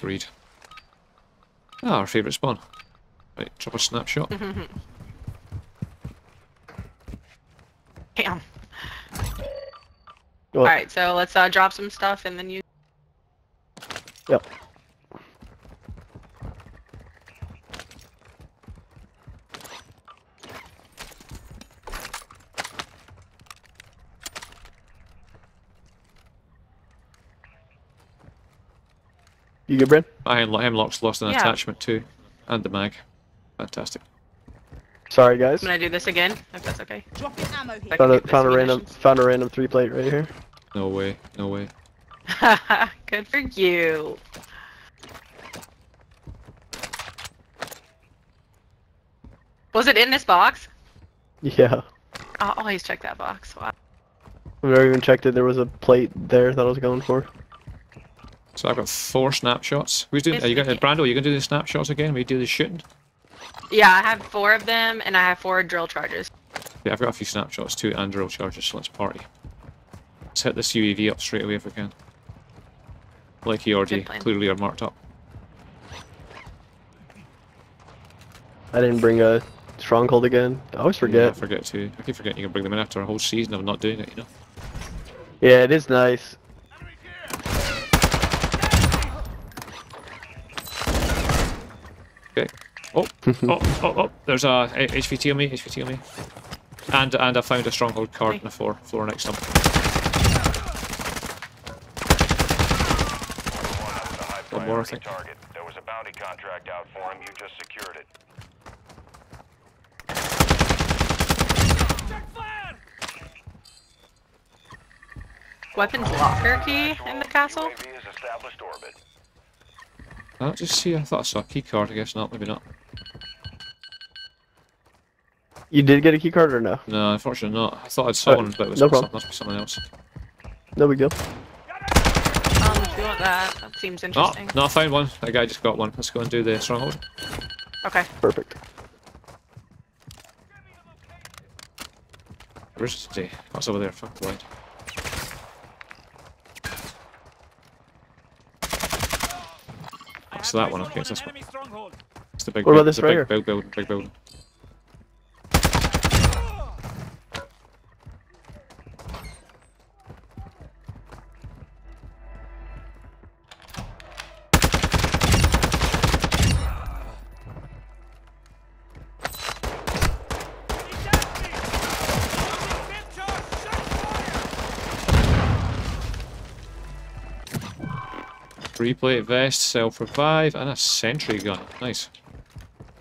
Agreed. Ah, our favourite spawn. Right, drop a snapshot. Damn. Alright, so let's drop some stuff and then you... Yep. You good, Bryn? Hemlock's lost an attachment too, and the mag. Fantastic. Sorry, guys. I'm gonna do this again, if that's okay. Dropping ammo here. Found a random 3-plate right here. No way, no way. Good for you. Was it in this box? Yeah. I'll always check that box. Wow. I've never even checked it. There was a plate there that I was going for. So I've got 4 snapshots. Who's doing? Are you gonna, Brando? Are you gonna do the snapshots again? We do the shooting. Yeah, I have 4 of them, and I have 4 drill charges. Yeah, I've got a few snapshots too, and drill charges. So let's party. Let's hit this UAV up straight away if we can. Like he already clearly are marked up. I didn't bring a stronghold again. I always forget. Yeah, I forget too. I keep forgetting you can bring them in after a whole season of not doing it. You know. Yeah, it is nice. Okay. Oh, oh! There's a HVT on me, HVT on me, and I found a stronghold card in the floor next to him. One more, I think. There was a bounty contract out for him. You just secured it. Weapons locker key in the castle. I don't just see. I thought I saw a key card. I guess not. Maybe not. You did get a key card or no? No, unfortunately not. I thought I'd saw one, but it was must be something else. No big deal. If you want that, that seems interesting. Oh, no, I found one. That guy just got one. Let's go and do the stronghold. Okay. Perfect. Where's the day? What's over there? Fuck the light. So that one, okay, it's this one. It's the big building. What about this right here? Big building. Replate vest, self-revive, and a sentry gun. Nice.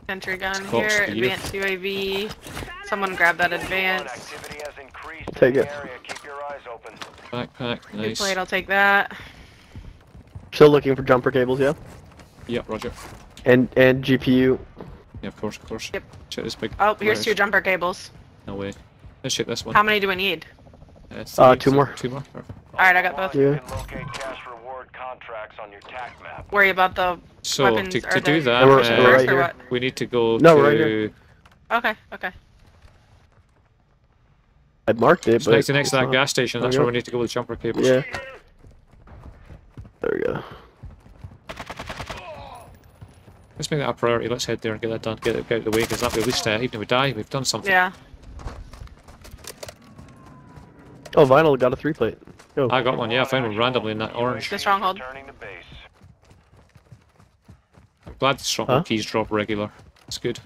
Sentry gun here, advanced UAV. Someone grab that advance. I'll take it. Backpack, nice. Replate, I'll take that. Still looking for jumper cables, yeah? Yep, roger. And GPU. Yeah, of course, of course. Yep. Check this big... Oh, here's 2 jumper cables. No way. Let's check this one. How many do we need? 2 more. 2 more? Alright, I got both. Yeah. On your tack map. Worry about the weapons. So to do that, right we need to go to... Right here. Okay, okay. I marked it, but... It's next to that gas station, that's where we need to go with jumper cables. Yeah. There we go. Let's make that a priority, let's head there and get that done, get it out of the way, because that way at least, even if we die, we've done something. Yeah. Oh, Vinyl got a 3-plate. Oh. I got one, yeah, I found one randomly in that orange. The stronghold. I'm glad the stronghold keys drop regular. It's good.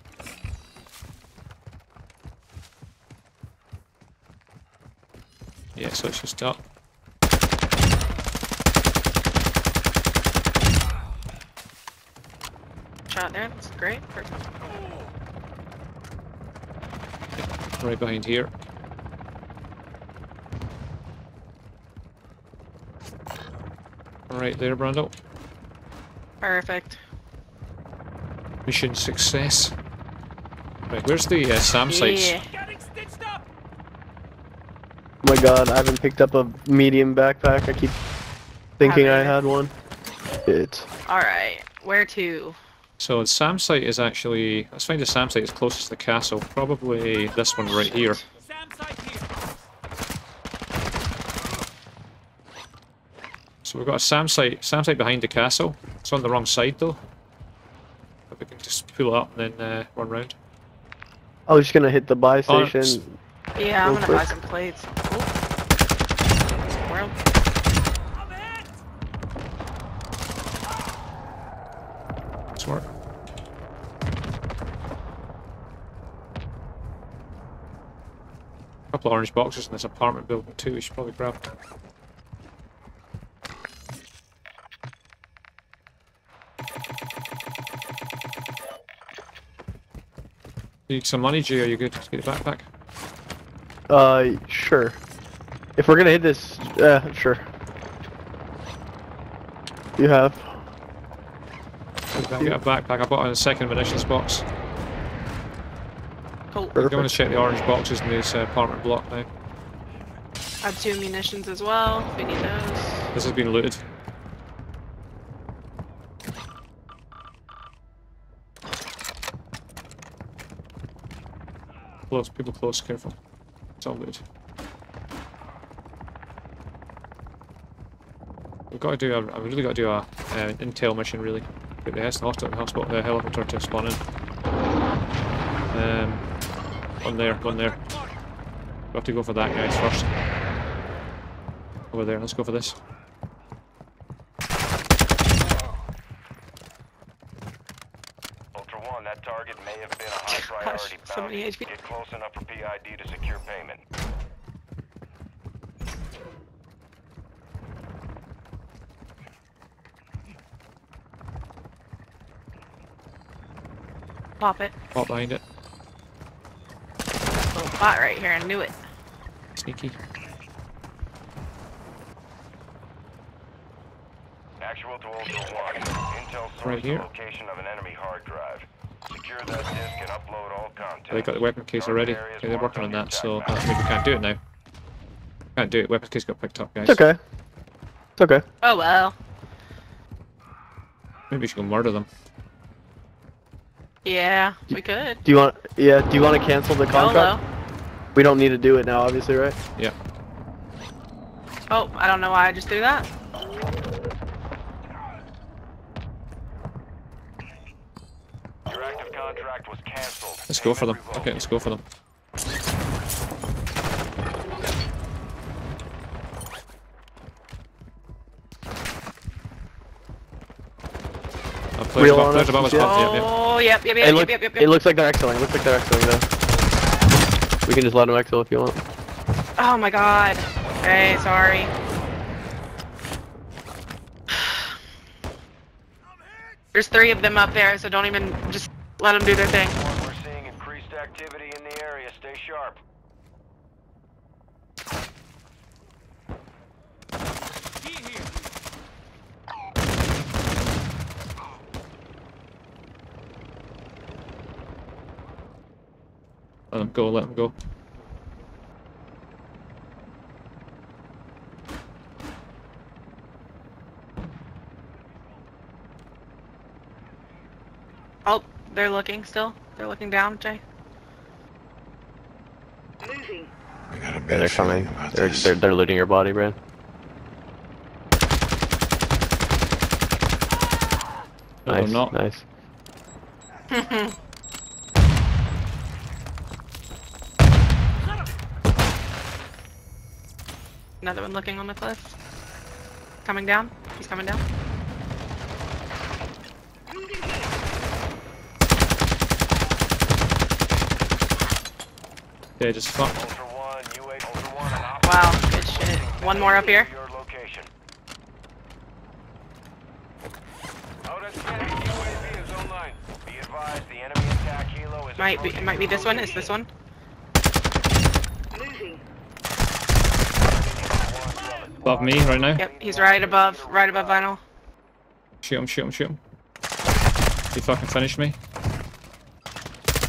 Yeah, so it's just up. Shot there, that's great. Perfect. Right behind here. Right there, Brando. Perfect. Mission success. Right, where's the SAM sites? Oh my god, I haven't picked up a medium backpack. I keep thinking I had one. Alright, where to? So the SAM site is actually... Let's find the SAM site that's closest to the castle. Probably this one right here. So we've got a SAM site behind the castle. It's on the wrong side though. But we can just pull it up and then run round. I was just gonna hit the buy station. Yeah, I'm gonna buy some plates. World. Smart. A couple of orange boxes in this apartment building too. We should probably grab. Need some money, G? Are you good? Just get your backpack. Sure. If we're gonna hit this, sure. You have. I'll get a backpack. I bought a second munitions box. Cool. I'm going to check the orange boxes in this apartment block now. I have 2 munitions as well, if we need those. This has been looted. Close, people close, careful. It's all looted. We've got to do a, we've really got to do a intel mission, really. Get the hospital, the helicopter to spawn in. One there. We have to go for that guys first. Over there, let's go for this. Ultra One, that target may have been a high priority bounty. Get close enough for PID to secure payment. Pop it. Pop behind it. Little bot right here, I knew it. Sneaky. Actual to Ultra One. Intel source the location of an enemy hard drive. Secure that disk and upload all content. They got the weapon case already. Okay, they're working on that, so that means we can't do it now. Can't do it. Weapon case got picked up, guys. It's okay. It's okay. Oh well. Maybe we should go murder them. Yeah, we could. Do you want to cancel the contract? We don't need to do it now, obviously, right? Yeah. Oh, I don't know why I just threw that. Your active contract was canceled. Let's go for them. Okay, let's go for them. Yep. It looks like they're exhaling. Though. We can just let them exhale if you want. Oh my god. Okay, sorry. There's 3 of them up there, so don't even just let them do their thing. We're seeing increased activity in the area. Stay sharp. Let him go, let him go. Oh, they're looking still. They're looking down, Jay. Moving. I got a bad feeling about this. They're looting your body, Brad. No, nice, not. Nice. Another one looking on the cliff. Coming down. He's coming down. Yeah, just fuck. Wow, good shit. One more up here. It might be this one. Is this one? Above me right now. Yep, he's right above vinyl. Shoot him. You fucking finished me.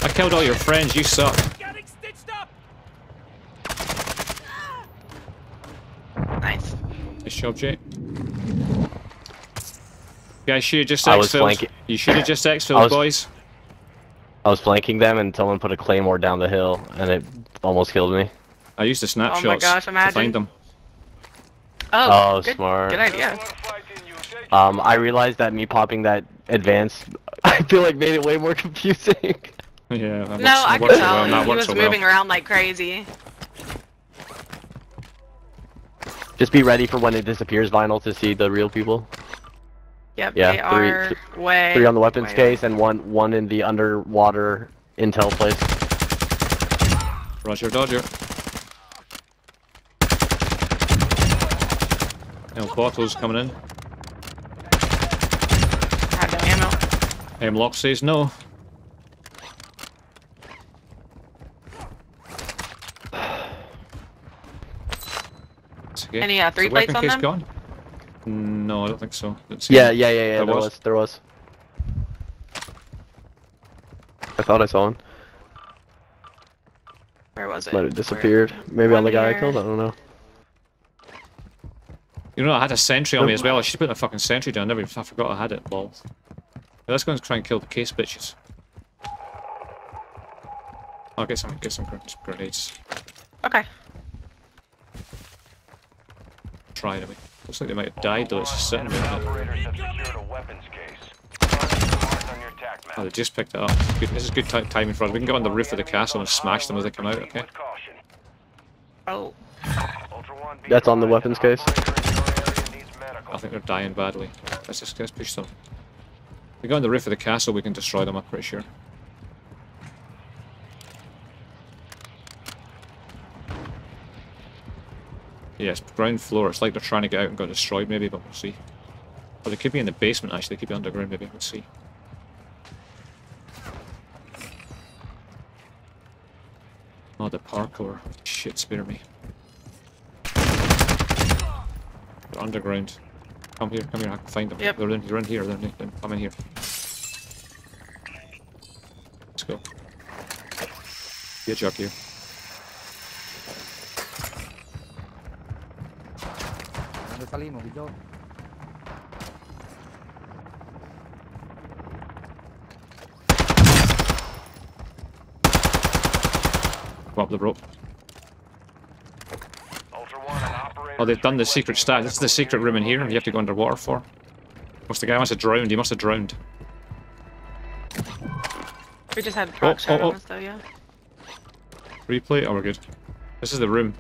I killed all your friends, you suck. Getting stitched up. Nice. Nice job, Jay. Yeah, you should have just exfilled, boys. I was flanking them and someone put a claymore down the hill and it almost killed me. I used the snapshots to find them. Oh, good, smart. Good idea. I realized that me popping that advance, I feel like made it way more confusing. Yeah. No, I can tell. He was moving around like crazy. Just be ready for when it disappears, Vinyl, to see the real people. Yep, yeah, they are way. Three on the weapons case and one in the underwater intel place. Roger, Dodger. No, bottles coming in. I have no ammo. Aimlock says no. Okay. Any three plates on them? Gone? No, I don't think so. Yeah. There was. I thought I saw one. Where was it? But it disappeared. Maybe on the guy I killed. I don't know. You know, I had a sentry on me as well. I should put a fucking sentry down. I forgot I had it. Lol. Let's go and try and kill the case bitches. I'll get some grenades. Okay. Try it away. Looks like they might have died though, it's just sitting about it. Oh, they just picked it up. Good. This is good timing for us. We can get on the roof of the castle and smash them as they come out, okay? Oh. That's on the weapons case. I think they're dying badly. Let's push them. If we go on the roof of the castle, we can destroy them, I'm pretty sure. Yes, ground floor. It's like they're trying to get out and got destroyed, maybe, but we'll see. Or they could be in the basement, actually. They could be underground, maybe. We'll see. Oh, the parkour. Shit, spare me. They're underground. Come here. I can find them. Yep. They're in here. I'm in here. Let's go. Good job here. Go up the rope. Oh, they've done the secret stash. This is the secret room in here you have to go underwater for. The guy must have drowned. He must have drowned. We just had a truck shot on us though, yeah. Replay? Oh, we're good. This is the room.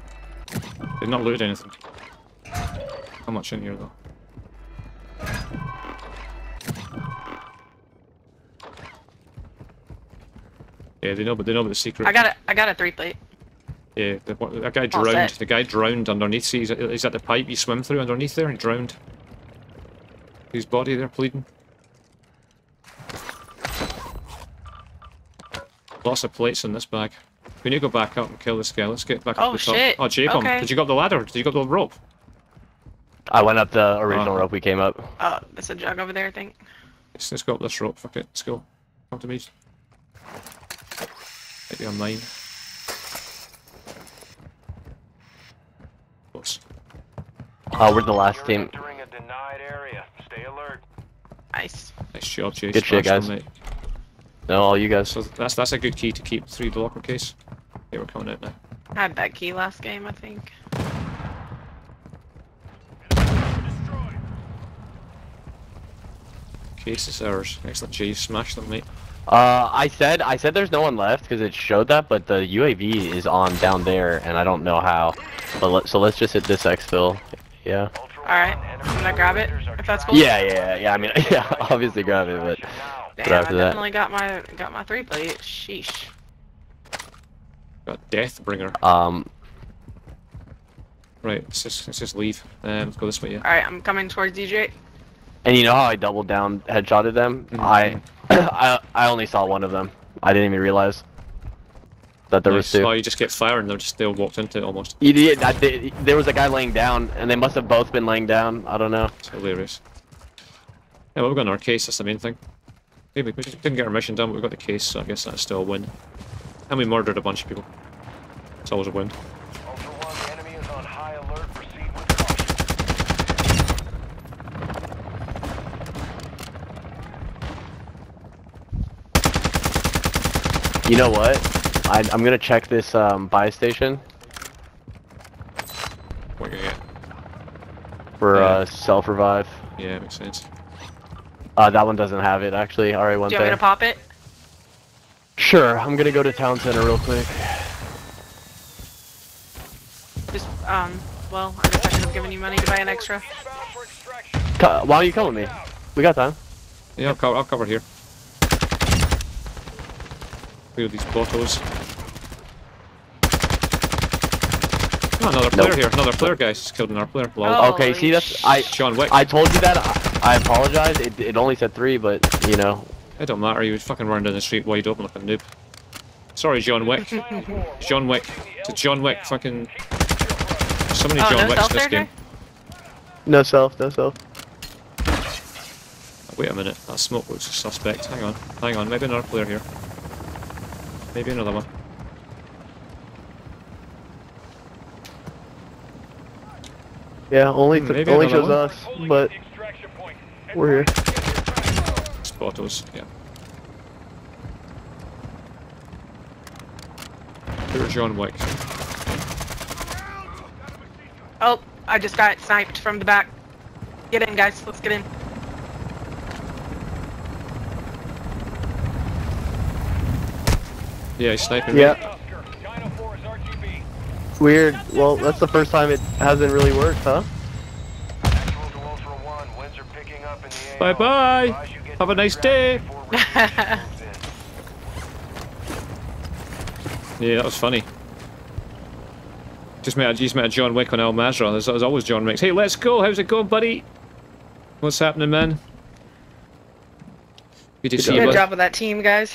They've not looted anything. How much in here though? Yeah, they know about the secret. I got a three plate. Yeah, that guy drowned. The guy drowned underneath. See, he's at the pipe you swim through underneath there. He drowned. His body there bleeding. Lots of plates in this bag. We need to go back up and kill this guy. Let's get back up to the top. Shit. Oh shit! Oh, J-bomb. Okay. Did you go up the ladder? Did you go up the rope? I went up the original rope we came up. Oh, there's a jug over there, I think. Let's go up this rope, fuck it, let's go. Come to me. Might be on mine. Oops. Oh, we're the last team. Stay alert. Nice. Nice job, Chase. Good shit, guys. No, all you guys. So that's a good key to keep through the locker case. They were coming out now. I had that key last game, I think. Case is ours. Excellent, Jay. Smash them, mate. I said there's no one left because it showed that, but the UAV is on down there, and I don't know how. But let's just hit this exfil. Yeah. All right. I'm gonna grab it if that's cool. Yeah. I mean, yeah. Obviously grab it, but. Damn, after I definitely that. got my three plate. Sheesh. Got Deathbringer. Right. Let's just leave. Let's go this way. Yeah. All right. I'm coming towards DJ. And you know how I doubled down, headshotted them? Mm-hmm. I only saw one of them. I didn't even realize that there was two. Oh, you just get firing. They're just still walked into it almost. You did. There was a guy laying down, and they must have both been laying down. I don't know. It's hilarious. Yeah, well, we've got our case. That's the main thing. Maybe we just didn't get our mission done, but we got the case, so I guess that's still a win. And we murdered a bunch of people. It's always a win. You know what? I'm gonna check this buy station. What you get? for self revive. Yeah, makes sense. That one doesn't have it actually. RA1 there. Do you want me to pop it? Sure, I'm gonna go to town center real quick. Just well, I guess I could have given you money to buy an extra. Why are you coming with me? We got time. Yeah, I'll cover here. Clear these bottles. Oh, another player here. Another player, guys. Just killed another player. Lol. Okay, see that's John Wick. I told you that. I apologize. It only said 3, but you know. It don't matter. He was fucking running down the street wide open like a noob. Sorry, John Wick. John Wick. To John Wick. Fucking. So many John Wicks in this game. No self. No self. Wait a minute, that smoke looks a suspect. Hang on, hang on, maybe another player here. Maybe another one. Yeah, only shows us, but we're here. Spottos, yeah. There's John Wick. Oh, I just got sniped from the back. Get in, guys, let's get in. Yeah, he's sniping. Yeah. Weird. Well, that's the first time it hasn't really worked, huh? Bye bye. Have a nice day. Yeah, that was funny. Just met a John Wick on El Mazra. There's always John Wicks. Hey, let's go. How's it going, buddy? What's happening, man? Good to see you. Good job with that team, guys.